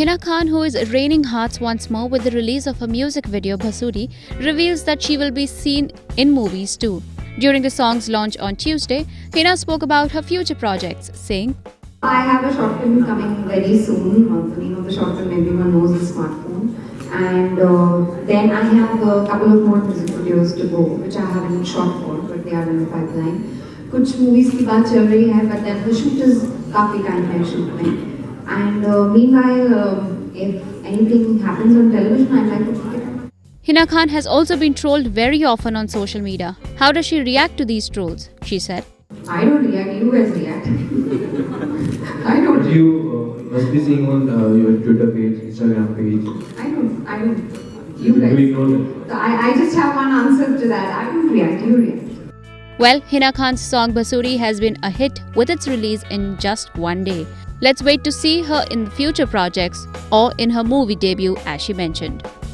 Hina Khan, who is raining hearts once more with the release of her music video Bhasoodi, reveals that she will be seen in movies too. During the song's launch on Tuesday, Hina spoke about her future projects, saying, "I have a short film coming very soon. The name of the short film everyone knows is Smartphone. And then I have a couple of more music videos to go, which I haven't shot for, but they are in the pipeline. Kuch movies ki baat chal rahi hai, but then the shoot is काफी time है shoot में. And meanwhile, if anything happens on television, I'd like to see it." Hina Khan has also been trolled very often on social media. How does she react to these trolls? She said, "I don't react, you guys react." I don't. You must be seeing on your Twitter page, Instagram page. I don't. You guys. So I just have one answer to that. I don't react, you react. Well, Hina Khan's song Bhasoodi has been a hit with its release in just one day. Let's wait to see her in future projects or in her movie debut, as she mentioned.